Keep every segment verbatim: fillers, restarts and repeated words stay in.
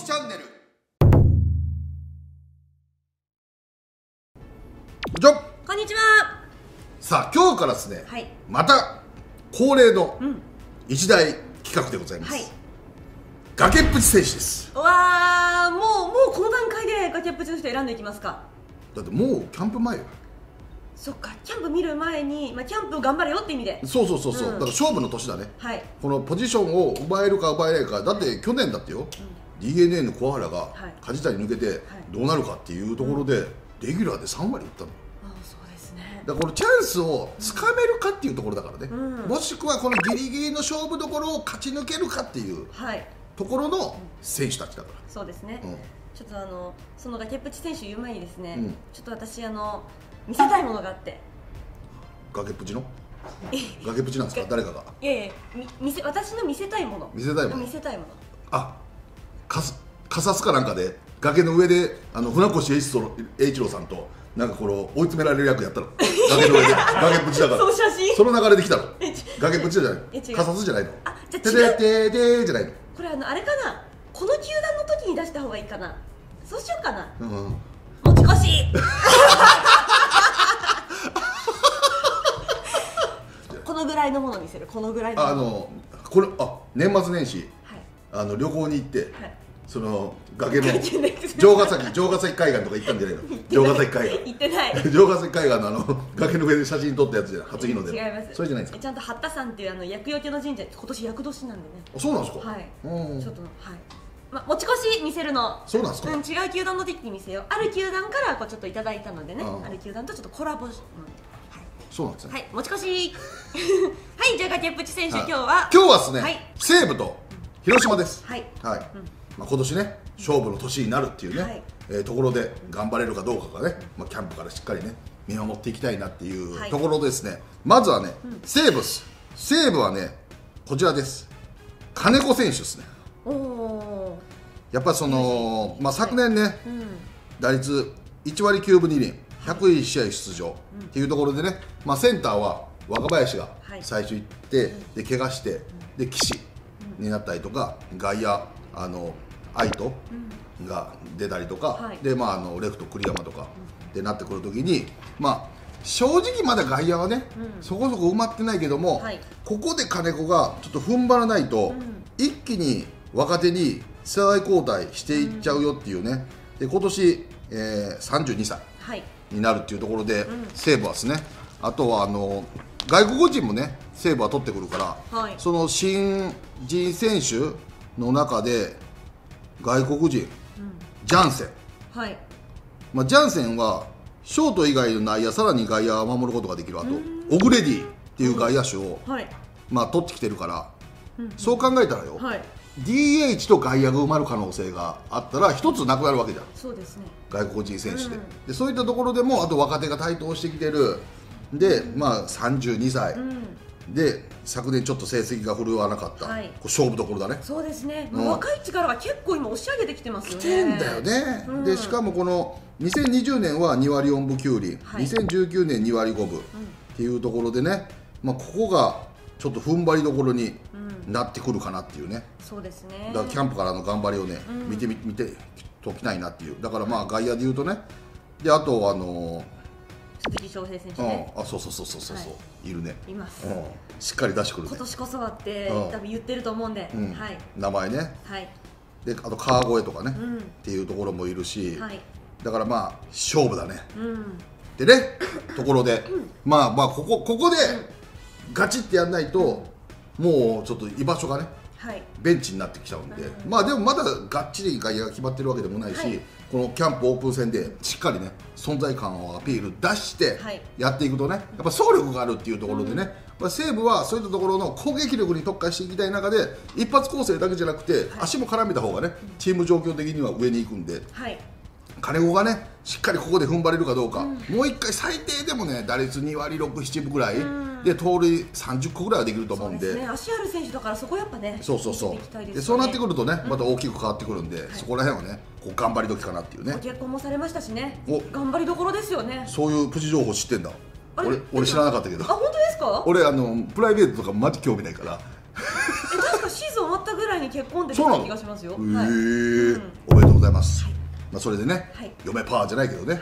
きチャンネル。じゃこんにちは。さあ今日からですね、はい、また恒例の一大企画でございます、はい、崖っぷち選手です。うわー、もうもうこの段階で崖っぷちの人選んでいきますか。だってもうキャンプ前よ。そっか、キャンプ見る前に、まあ、キャンプ頑張れよって意味で。そうそうそうそう、うん、だから勝負の年だね、はい、このポジションを奪えるか奪えないか。だって去年だってよ、うん、ディーエヌエー の小原が梶谷抜けてどうなるかっていうところで、はい、レギュラーでさんわり打ったの。ああ、そうですね。だからこのチャンスをつかめるかっていうところだからね、うん、もしくはこのギリギリの勝負どころを勝ち抜けるかっていうところの選手たちだから、うん、そうですね、うん、ちょっとあのその崖っぷち選手言う前にですね、うん、ちょっと私あの見せたいものがあって。崖っぷちの崖っぷちなんですか、誰かが。いやいや、みせ私の見せたいもの。見せたいもの見せたいものあ、かすかさすかなんかで崖の上であの船越英一郎さんとなんかこの追い詰められる役やったの。崖の上で崖っぷちだからその写真、その流れで来たの。崖っぷちじゃない、かさすじゃないの。あ、じゃあ違う、てででじゃないの。これあのあれかな、この球団の時に出した方がいいかな。そうしようかな。持ち越しこのぐらいのもの見せる。このぐらいの。あのこれあ年末年始、はい、あの旅行に行って、はい、その崖の城ヶ崎城ヶ崎海岸とか行ったんじゃないの？城ヶ崎海岸行ってない。城ヶ崎海岸のあの崖の上で写真撮ったやつじゃない？初日の出。違います。それじゃないですか。ちゃんと八田山っていうあの厄除けの神社、今年厄年なんでね。あ、そうなんですか。はい。ちょっとはい。ま持ち越し見せるの。そうなんですか。うん、違う球団の時に見せよう。ある球団からこうちょっといただいたのでね。ある球団とちょっとコラボ。そうなんですね。はい、持ち越し。はい、じゃあ崖っぷち選手、今日は。今日はですね、西武と広島です。はい。はい。まあ、今年ね、勝負の年になるっていうね、え、ところで、頑張れるかどうかがね。まあ、キャンプからしっかりね、見守っていきたいなっていうところですね。まずはね、西武。西武はね、こちらです。金子選手ですね。おお。やっぱ、その、まあ、昨年ね、打率いちわりきゅうぶにりん。ひゃくいちしあい出場っていうところでね、まあ、センターは若林が最初行って、で怪我して、で岸になったりとか、外野、あの愛斗が出たりとか、でまあ、あのレフト、栗山とかでなってくるときに、まあ、正直、まだ外野はね、そこそこ埋まってないけども、ここで金子がちょっと踏ん張らないと、一気に若手に世代交代していっちゃうよっていうね、で今年、えー、さんじゅうにさい。になるっていうところで、うん、西武はですね、あとはあの外国人もね西武は取ってくるから、はい、その新人選手の中で外国人、うん、ジャンセン、はい、まあ、ジャンセンはショート以外の内野、さらに外野を守ることができる。あとオグレディっていう外野手を、はい、まあ、取ってきてるから、うん、そう考えたらよ、はい、ディーエイチ と外野が埋まる可能性があったら一つなくなるわけじゃん。そうですね、外国人選手で、うん、でそういったところでもあと若手が台頭してきてるで、まあ、さんじゅうにさい、うん、で昨年ちょっと成績が振るわなかった、はい、こう勝負どころだね。そうですね、うん、若い力が結構今押し上げてきてますよね。来てんだよね、うん、でしかもこのにせんにじゅうねんはにわりよんぶきゅうりん、はい、にせんじゅうきゅうねんにわりごぶっていうところでね、まあ、ここがちょっと踏ん張りどころになってくるかなっていうね。そうですね、だからキャンプからの頑張りをね、うん、見てみ見ておきたいなっていう。だからまあ外野でいうとね、であとあのー、鈴木翔平選手ね、うん、あそうそうそうそうそう、はい、いるね、います、うん、しっかり出してくる、ね、今年こそはって、うん、多分言ってると思うんで、うん、はい、名前ね、はい、であと川越とかね、うん、っていうところもいるし、はい、だからまあ勝負だね、うん、でねところでまあまあここここでガチってやんないと、うん、もうちょっと居場所がね、はい、ベンチになってきちゃうんで、まあでもまだがっちり外野が決まってるわけでもないし、はい、このキャンプオープン戦でしっかりね存在感をアピール出してやっていくとね、やっぱ走力があるっていうところでね、うん、西武はそういったところの攻撃力に特化していきたい中で一発攻勢だけじゃなくて足も絡めた方がねチーム状況的には上に行くんで、はい、金子がねしっかりここで踏ん張れるかどうか、うん、もういっかい最低でもね打率にわりろくぶななぶぐらい。うんで盗塁さんじゅっこぐらいはできると思うんで、足ある選手だからそこやっぱね、そうそうそう、でそうなってくるとね、また大きく変わってくるんで、そこら辺はね、頑張り時かなっていうね。結婚もされましたしね、頑張りどころですよね。そういうプチ情報知ってんだ。俺俺知らなかったけど。あ、本当ですか？俺あのプライベートとかマジ興味ないから。え、確かシーズン終わったぐらいに結婚できた気がしますよ。おめでとうございます。まあそれでね、嫁パワーじゃないけどね、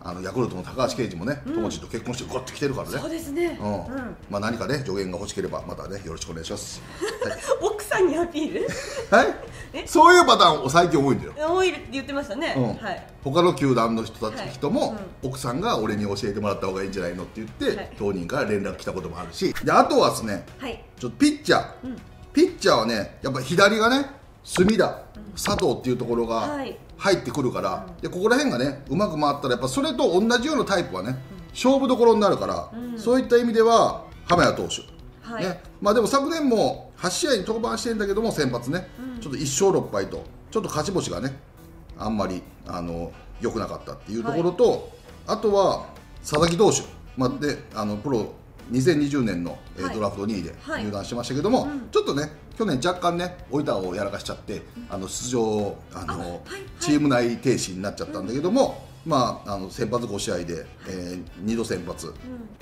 あのヤクルトの高橋圭司もね、友人と結婚してゴッと来てるからね。そうですね。まあ何かね助言が欲しければまたねよろしくお願いします。奥さんにアピール？はい。そういうパターンを最近多いんだよ。多いって言ってましたね。はい。他の球団の人たち人も奥さんが俺に教えてもらった方がいいんじゃないのって言って当人から連絡来たこともあるし、であとはですね、ちょっとピッチャー。ピッチャーはね、やっぱ左がね、隅田、佐藤っていうところが入ってくるから、はい、でここら辺がね、うまく回ったら、やっぱそれと同じようなタイプはね、うん、勝負どころになるから、うん、そういった意味では、濱谷投手、はいね、まあ、でも昨年もはちしあいに登板してるんだけども、先発ね、うん、ちょっといっしょうろっぱいと、ちょっと勝ち星がね、あんまりあの良くなかったっていうところと、はい、あとは佐々木投手、まあ、であのプロにせんにじゅうねんのドラフトにいで入団してましたけども、ちょっとね去年若干ねオイターをやらかしちゃってあの出場あのチーム内停止になっちゃったんだけども、まああの先発ごしあいでにど先発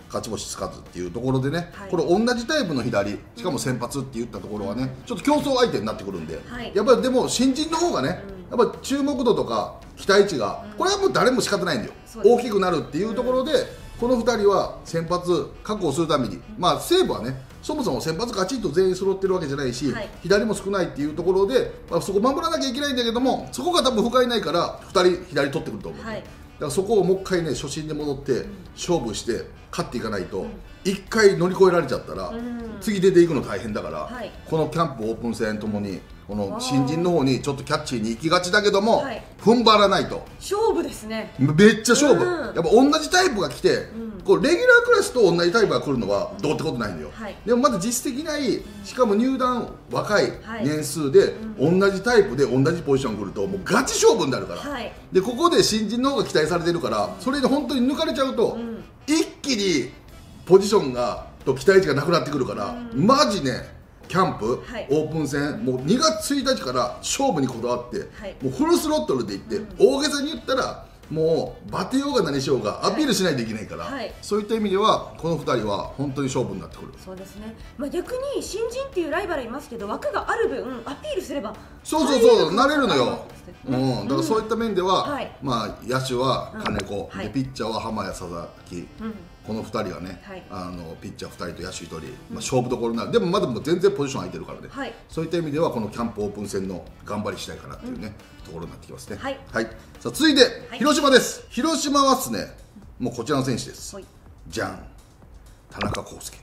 勝ち星つかずっていうところでね、これ同じタイプの左しかも先発って言ったところはねちょっと競争相手になってくるんで、やっぱりでも新人の方がねやっぱ注目度とか期待値がこれはもう誰も仕方ないんだよ。大きくなるっていうところでこのふたりは先発確保するために、まあ、西武はねそもそも先発ガチッと全員揃ってるわけじゃないし、はい、左も少ないっていうところで、まあ、そこ守らなきゃいけないんだけどもそこが多分深いないからふたり左取ってくると思う、はい、だからそこをもう一回ね初心に戻って勝負して勝っていかないと、うん、いっかい乗り越えられちゃったら、うん、次出ていくの大変だから、はい、このキャンプオープン戦ともにこの新人の方にちょっとキャッチーに行きがちだけども、はい、踏ん張らないと勝負ですね。めっちゃ勝負、うん、やっぱ同じタイプが来て、うん、こうレギュラークラスと同じタイプが来るのはどうってことないんだよ、うんはい、でもまだ実績ないしかも入団若い年数で、はい、同じタイプで同じポジション来るともうガチ勝負になるから、はい、でここで新人の方が期待されてるからそれで本当に抜かれちゃうと、うん、一気にポジションがと期待値がなくなってくるから、うん、マジねキャンプ、はい、オープン戦もうにがつついたちから勝負にこだわって、はい、もうフルスロットルでいって、うん、大げさに言ったらもうバテようが何しようがアピールしないといけないから、はいはい、そういった意味ではこのふたりは本当に勝負になってくる。そうですね、まあ、逆に新人っていうライバルいますけど枠がある分アピールすればそうそうそうなれるのよ、ね、うん、だからそういった面では、はい、まあ野手は金子、うん、でピッチャーは濱谷佐々木、うん、このふたりはね、はい、あのピッチャーふたりと野手ひとり、まあ、勝負どころになる、うん、でもまだもう全然ポジション空いてるからね、はい、そういった意味ではこのキャンプオープン戦の頑張り次第かなっていうね、うん、ところになってきますね。はい、はい、さあ続いて、はい、広島です。広島はですねもうこちらの選手です、はい、じゃん田中康介、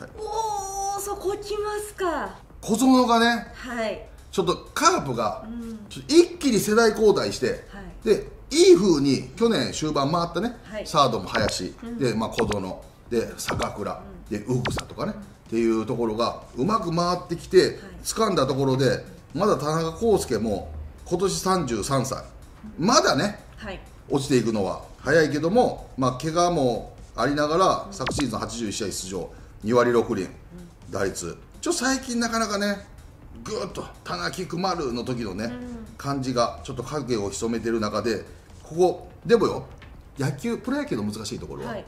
はい、おおそこ来ますか。小園がね、はい、ちょっとカープが、うん、一気に世代交代して、はい、でいい風に去年終盤回ったね、はい、サードも林、うん、で、まあ、小園で坂倉、うん、で宇草とかね、うん、っていうところがうまく回ってきて、はい、掴んだところでまだ田中康介も今年さんじゅうさんさい、うん、まだね、はい、落ちていくのは早いけども、まあ、怪我もありながら、うん、昨シーズンはちじゅういちしあい出場にわりろくりん、うん、打率ちょ最近なかなかねぐーっと田中クマルの時のね、うん、感じがちょっと影を潜めてる中でここでもよ野球プロ野球の難しいところは、はい、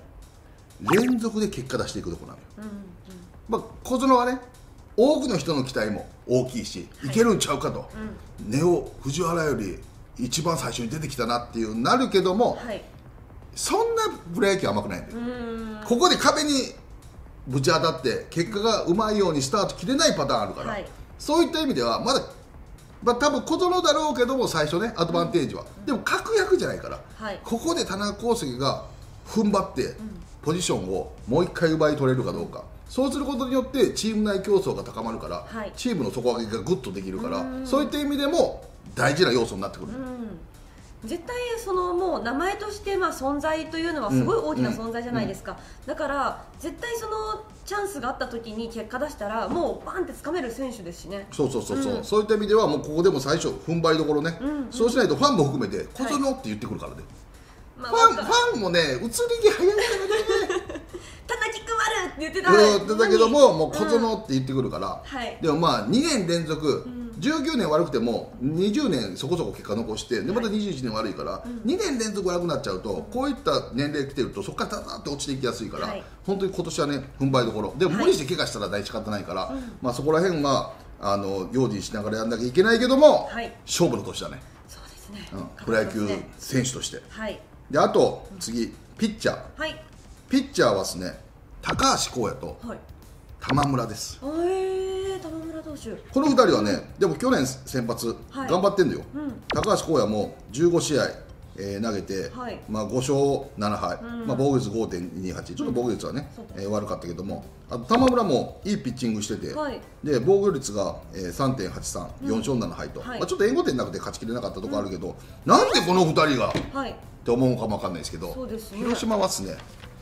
連続で結果出していくところなのよ、うんうん、まあ、小園はね多くの人の期待も大きいし、はい、いけるんちゃうかと、うん、根尾藤原より一番最初に出てきたなっていうなるけども、はい、そんなプロ野球は甘くないんだよ。ここで壁にぶち当たって結果がうまいようにスタート切れないパターンあるから、はい、そういった意味ではまだまあ多分小園だろうけども最初ねアドバンテージは、うん、でも確約じゃないから、はい、ここで田中康介が踏ん張ってポジションをもういっかい奪い取れるかどうか、そうすることによってチーム内競争が高まるから、はい、チームの底上げがぐっとできるから、そういった意味でも大事な要素になってくる。絶対そのもう名前としてまあ存在というのはすごい大きな存在じゃないですか。だから絶対そのチャンスがあった時に結果出したらもうバンって掴める選手ですしね。そうそうそうそう、うん、そういった意味ではもうここでも最初踏ん張りどころね、うん、うん、そうしないとファンも含めて「小園」って言ってくるからね、はい、ファン、まあ、ファンもね移り気早いからね叩きくまるって言ってたらだけどももう小園って言ってくるから、うん、はい、でもまあにねんれんぞく、うん、じゅうきゅうねん悪くてもにじゅうねんそこそこ結果残してでまたにじゅういちねん悪いからにねんれんぞく悪くなっちゃうとこういった年齢来てるとそこからダダッと落ちていきやすいから、はい、本当に今年はね踏ん張りどころでも無理して怪我したら大仕方ないから、うん、まあそこら辺はあの用心しながらやんなきゃいけないけども、はい、勝負の年だね。そうですね、うん、プロ野球選手として、はい、であと次ピッチャー、はい、ピッチャーはですね高橋光也と玉村です。ええ、玉村投手、このふたりはね、でも去年先発頑張ってんだよ、はい、うん、高橋光也もじゅうごしあい、えー、投げて、はい、まあ、ごしょうななはい、うん、まあ、防御率 ごてんにはち、ちょっと防御率はね、うん、えー、悪かったけども、あと玉村もいいピッチングしてて、はい、で防御率が、えー、さんてんはちさん、よんしょうななはいと、うん、はい、まあ、ちょっと援護点なくて勝ちきれなかったところあるけど、うん、なんでこのふたりが、はい、って思うかもわかんないですけど、ね、広島はですね、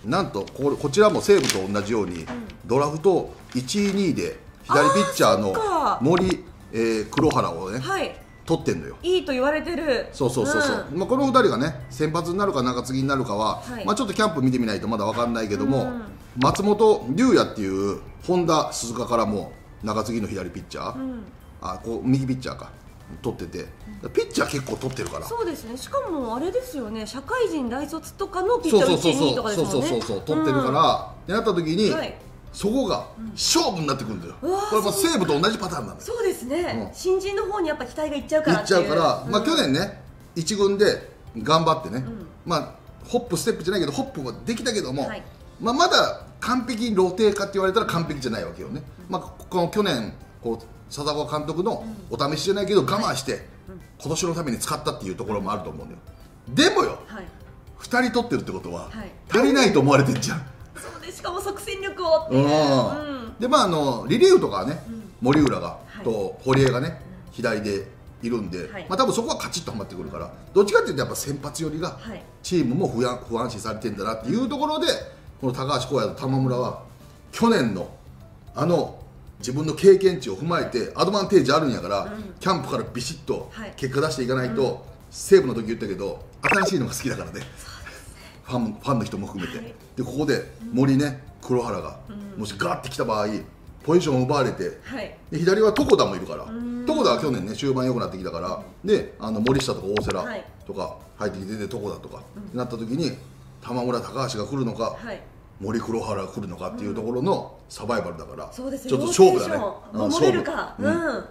なんと こ, こちらも西武と同じように、うん、ドラフトいちいにいで左ピッチャーの森、えー、黒原をね、はい、取ってんのよ。いいと言われてる。そうそうそうそう。うん、まあこのふたりがね、先発になるか中継ぎになるかは、はい、まあちょっとキャンプ見てみないとまだわかんないけども、うん、松本龍也っていう本田鈴鹿からも中継ぎの左ピッチャー、うん、あ、こう右ピッチャーか取ってて、うん、ピッチャー結構取ってるから。そうですね。しかもあれですよね、社会人大卒とかのピッチャーいちにとかですよね。そうそうそうそう、取ってるから。ってなった時に。はい、そこが勝負になってくるんだよ。これは西武と同じパターンなんだよ。そうですね。新人の方にやっぱ期待がいっちゃうから。いっちゃうから、まあ去年ね、一軍で頑張ってね、まあホップステップじゃないけどホップはできたけども、まあまだ完璧に露呈かって言われたら完璧じゃないわけよね。まあこの去年こう佐々岡監督のお試しじゃないけど我慢して今年のために使ったっていうところもあると思うんだよ。でもよ、二人取ってるってことは足りないと思われてんじゃん。しかも即戦力をっていう。でまああのリリーフとかはね、森浦がと堀江がね左でいるんで、まあ多分そこはカチッとはまってくるから、どっちかっていうとやっぱ先発寄りがチームも不安不安視されてんだなっていうところで、この高橋光也と玉村は去年のあの自分の経験値を踏まえてアドバンテージあるんやから、キャンプからビシッと結果出していかないと。西武の時言ったけど新しいのが好きだからね。ファン、ファンの人も含めて、はい、でここで森ね、うん、黒原が、うん、もしガーってきた場合ポジションを奪われて、はい、で左は床田もいるから、うん、床田は去年ね終盤良くなってきたから、うん、であの森下とか大瀬良とか入ってきて、で床田とか、うん、ってなった時に玉村高橋が来るのか、はい、森黒原が来るのかっていうところのサバイバルだから、うん、ちょっと勝負だね。守れるか、うん、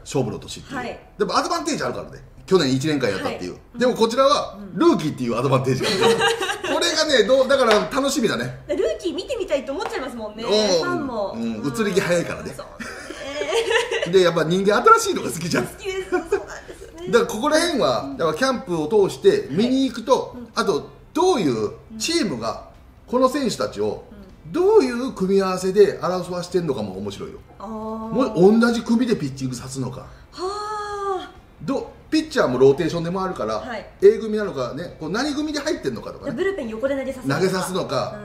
勝負の年っていう、はい、でもアドバンテージあるからね、去年いちねんかんやったっていう、はい、うん、でもこちらはルーキーっていうアドバンテージがあるからこれがね、どうだから楽しみだね。ルーキー見てみたいと思っちゃいますもんね、ファンも。移り気早いからね。でやっぱ人間新しいのが好きじゃん。好きです。だからここら辺はやっぱキャンプを通して見に行くと、あとどういうチームがこの選手たちをどういう組み合わせで争わしてるのかも面白いよ。もう同じ組でピッチングさすのか、どピッチャーもローテーションでもあるから、はい、A 組なのか、ね、こう何組で入ってるのかとか、ね、ブルペン横で投げさすのか、投げさすのか、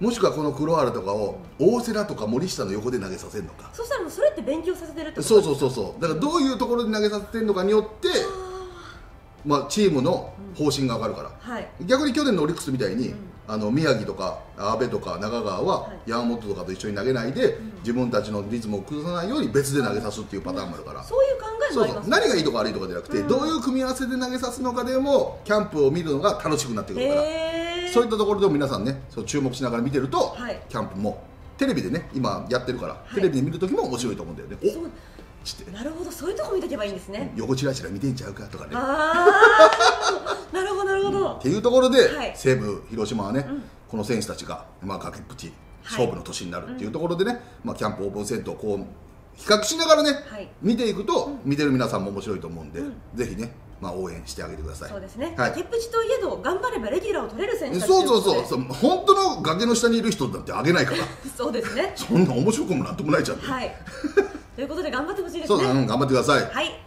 うん、もしくはこの黒原とかを大瀬良とか森下の横で投げさせるのか、そしたらもうそれって勉強させてるってこと。そうそうそうそう、だからどういうところで投げさせてるのかによって、うん、まあ、チームの方針が分かるから、うん、はい、逆に去年のオリックスみたいに、うん、あの宮城とか阿部とか中川は山本とかと一緒に投げないで、自分たちのリズムを崩さないように別で投げさすっていうパターンもあるから、そういう考えもあります。何がいいとか悪いとかじゃなくて、どういう組み合わせで投げさすのかでもキャンプを見るのが楽しくなってくるから、そういったところでも皆さんね、そう注目しながら見てると、キャンプもテレビでね今やってるからテレビで見るときも面白いと思うんだよね。なるほど、そういうとこ見とけばいいんですね。横ちらちら見てんちゃうかとかね。なるほどなるほど。っていうところで西武広島はね、この選手たちが崖っぷち勝負の年になるっていうところでね、キャンプオープン戦とこう比較しながらね見ていくと、見てる皆さんも面白いと思うんで、ぜひね応援してあげてください。そうですね、崖っぷちといえど頑張ればレギュラーを取れる選手たち。そうそうそう、本当の崖の下にいる人なんてあげないから。そうですね、そんな面白くもなんともないじゃん。はい、ということで頑張ってほしいですね。そうだ、うん、頑張ってください。はい。